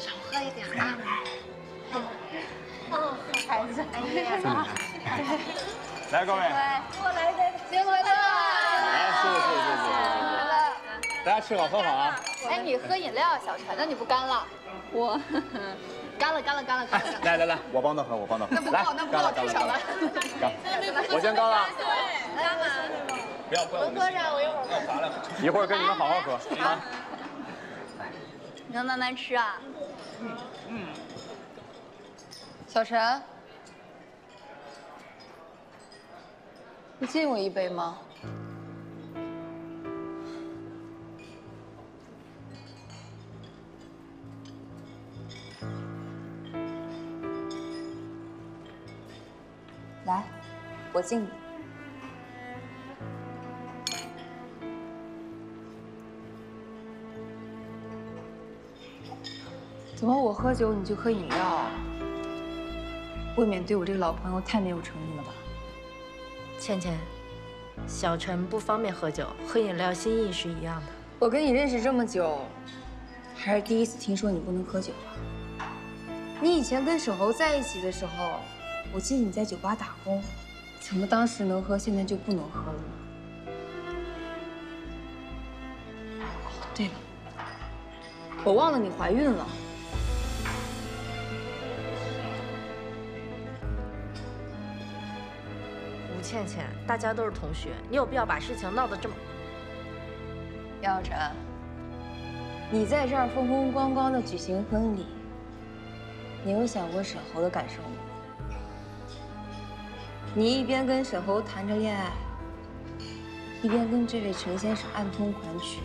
少喝一点啊。哦，孩子，哎呀，来各位，过来的新婚的，哎，是，大家吃好喝好啊。哎，你喝饮料，小陈，那你不干了？我。 干了，干了，干了，干了！来来来，我帮他喝，我帮他喝。那不够，那不够，太少了。干，我先干了。对，干嘛？不要，不要。我喝着，我一会儿喝完了。一会儿跟你们好好喝啊。你能慢慢吃啊。嗯。小陈，你敬我一杯吗？ 来，我敬你。怎么我喝酒你就喝饮料啊？未免对我这个老朋友太没有诚意了吧？倩倩，小陈不方便喝酒，喝饮料心意是一样的。我跟你认识这么久，还是第一次听说你不能喝酒啊。你以前跟守候在一起的时候。 我记得你在酒吧打工，怎么当时能喝，现在就不能喝了呢？对了，我忘了你怀孕了。吴倩倩，大家都是同学，你有必要把事情闹得这么……杨晓晨，你在这儿风风光光的举行婚礼，你有想过沈侯的感受吗？ 你一边跟沈侯谈着恋爱，一边跟这位陈先生暗通款曲。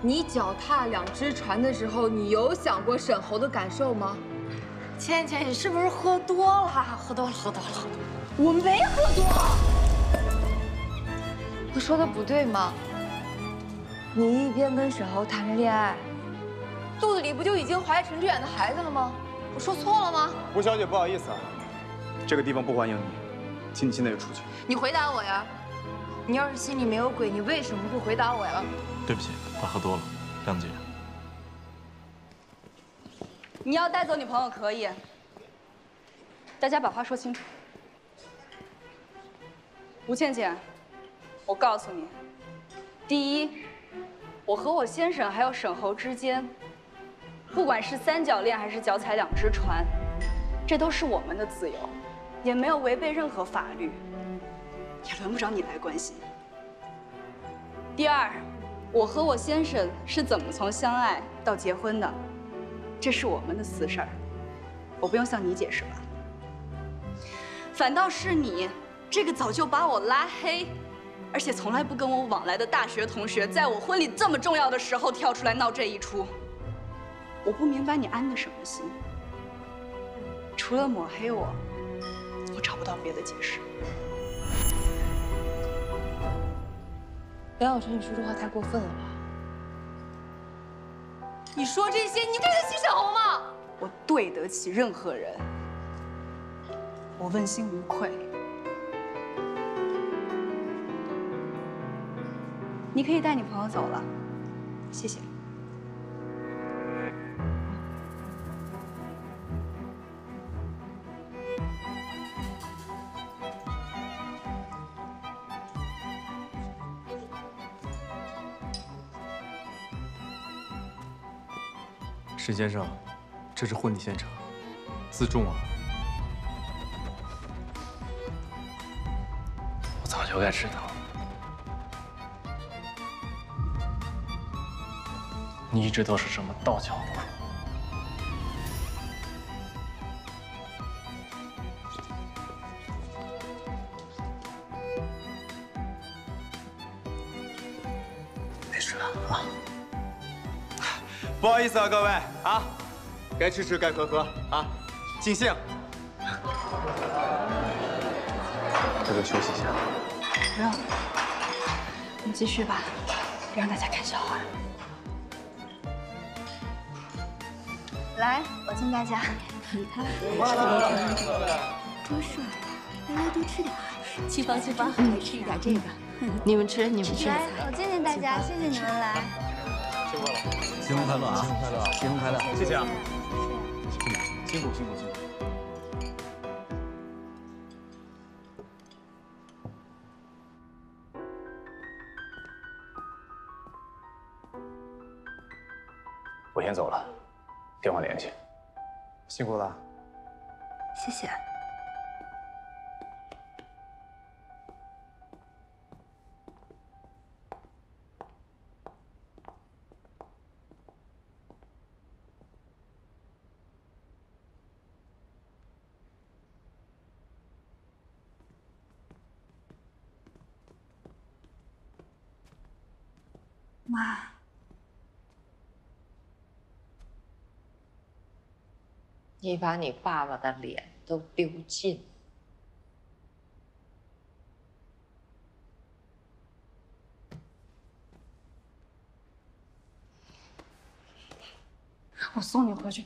你脚踏两只船的时候，你有想过沈侯的感受吗？倩倩，你是不是喝多了？喝多了，喝多了，喝多了。我没喝多。我说的不对吗？你一边跟沈侯谈着恋爱，肚子里不就已经怀陈志远的孩子了吗？我说错了吗？吴小姐，不好意思啊，这个地方不欢迎你。 请你现在就出去！你回答我呀！你要是心里没有鬼，你为什么不回答我呀？对不起，我喝多了，谅解。你要带走你朋友可以，大家把话说清楚。吴倩倩，我告诉你，第一，我和我先生还有沈侯之间，不管是三角恋还是脚踩两只船，这都是我们的自由。 也没有违背任何法律，也轮不着你来关心。第二，我和我先生是怎么从相爱到结婚的，这是我们的私事儿，我不用向你解释吧。反倒是你这个早就把我拉黑，而且从来不跟我往来的大学同学，在我婚礼这么重要的时候跳出来闹这一出，我不明白你安的什么心。除了抹黑我。 我找不到别的解释。梁晓晨，你说这话太过分了吧？你说这些，你对得起沈侯吗？我对得起任何人，我问心无愧。你可以带你朋友走了，谢谢。 沈先生，这是婚礼现场，自重啊！我早就该知道，你一直都是这么倒脚的。没事了啊。 不好意思啊，各位啊，该吃吃，该喝喝啊，尽兴。这就休息一下。不用，你继续吧，别让大家看笑话。来，我敬大家。你看，多帅！大家多吃点，去吧去吧，吃一点这个。你们吃，你们吃。来，我敬敬大家，谢谢你们来。 新婚快乐啊！新婚快乐，新婚快乐，谢谢啊！辛苦辛苦辛苦。 我先走了，电话联系。辛苦了，谢谢。妈。 你把你爸爸的脸都丢尽了。我送你回去。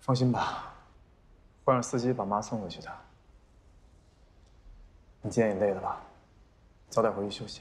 放心吧，会让司机把妈送回去的。你今天也累了吧？早点回去休息。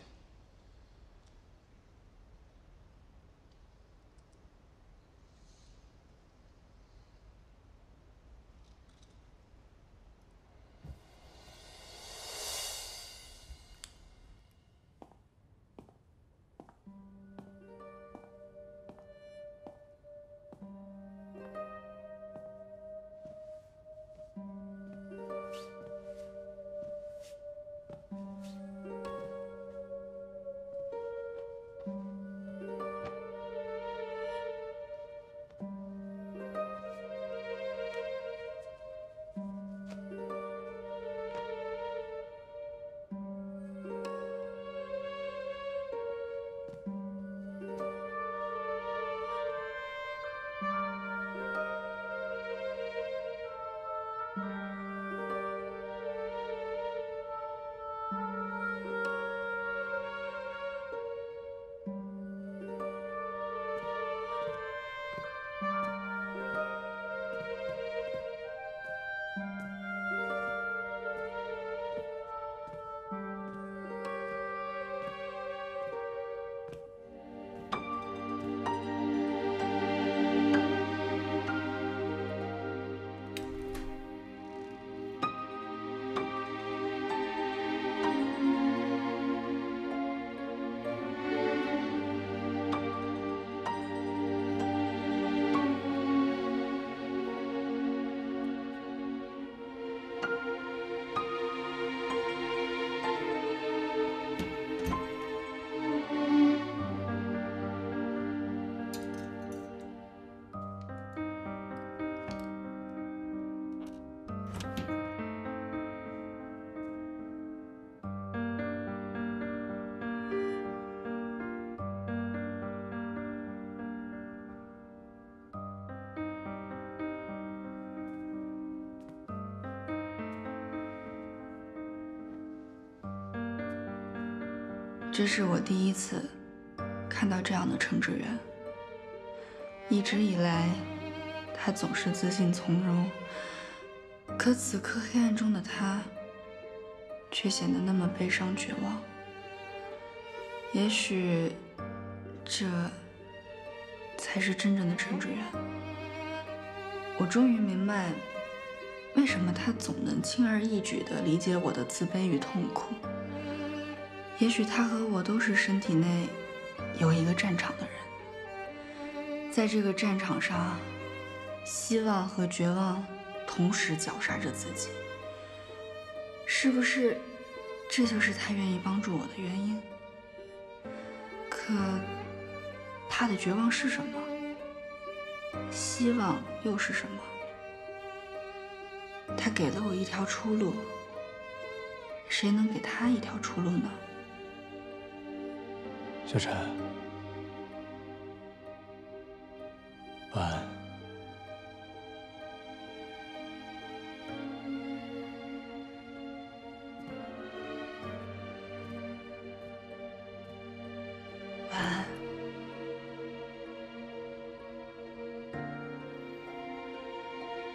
这是我第一次看到这样的程志远。一直以来，他总是自信从容，可此刻黑暗中的他，却显得那么悲伤绝望。也许，这才是真正的程志远。我终于明白，为什么他总能轻而易举地理解我的自卑与痛苦。 也许他和我都是身体内有一个战场的人，在这个战场上，希望和绝望同时绞杀着自己。是不是，这就是他愿意帮助我的原因？可他的绝望是什么？希望又是什么？他给了我一条出路，谁能给他一条出路呢？ 小陈，晚安。